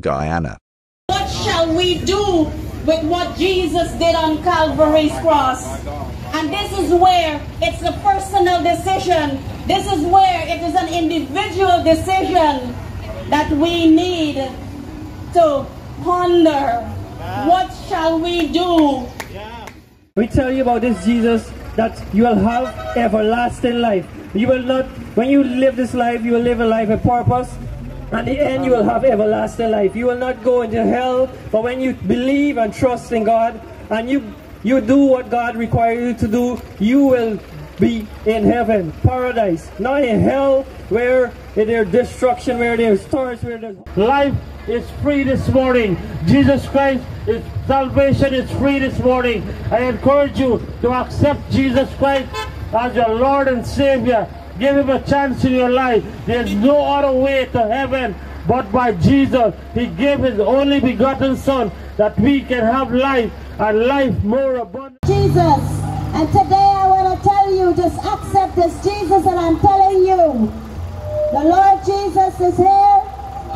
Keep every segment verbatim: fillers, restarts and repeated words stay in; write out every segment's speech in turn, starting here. Guyana. What shall we do with what Jesus did on Calvary's cross? And this is where it's a personal decision. This is where it is an individual decision that we need to ponder. What shall we do? We tell you about this Jesus, that you will have everlasting life. You will not, when you live this life, you will live a life with purpose. At the end, you will have everlasting life. You will not go into hell. But when you believe and trust in God, and you you do what God requires you to do, you will be in heaven, paradise, not in hell, where there's destruction, where there's thirst, where there's life is free this morning. Jesus Christ is salvation is free this morning. I encourage you to accept Jesus Christ as your Lord and Savior. Give him a chance in your life. There's no other way to heaven but by Jesus. He gave his only begotten Son that we can have life and life more abundant. Jesus, and today I want to tell you, just accept this Jesus, and I'm telling you, the Lord Jesus is here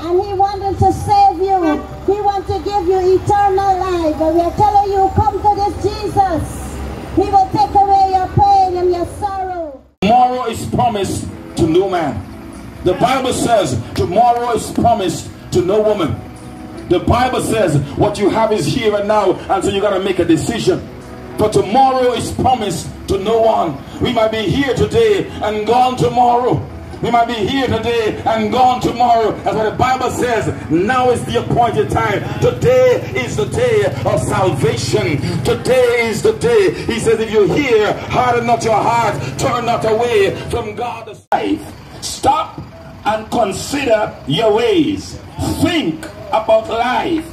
and he wanted to save you. He wants to give you eternal life. And we are telling you, come to this Jesus. He will take away your pain and your sorrow. Tomorrow is promised to no man. The Bible says tomorrow is promised to no woman. The Bible says what you have is here and now, and so you got to make a decision. But tomorrow is promised to no one. We might be here today and gone tomorrow. We might be here today and gone tomorrow. That's what the Bible says. Now is the appointed time. Today is the day of salvation. Today is the day. He says, if you hear, harden not your heart, turn not away from God's life. Stop and consider your ways. Think about life.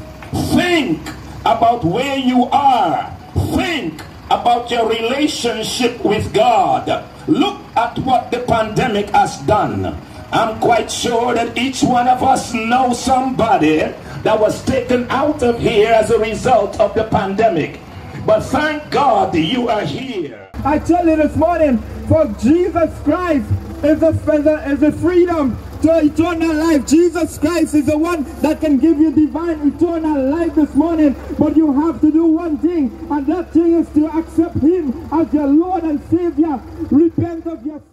Think about where you are. Think about your relationship with God. Look at what the pandemic has done. I'm quite sure that each one of us knows somebody that was taken out of here as a result of the pandemic. But thank God you are here. I tell you this morning, for Jesus Christ is the, is the freedom to eternal life. Jesus Christ is the one that can give you divine eternal life this morning. But you have to do one thing, and that thing is to accept him as your Lord and Savior. Repent of your sin.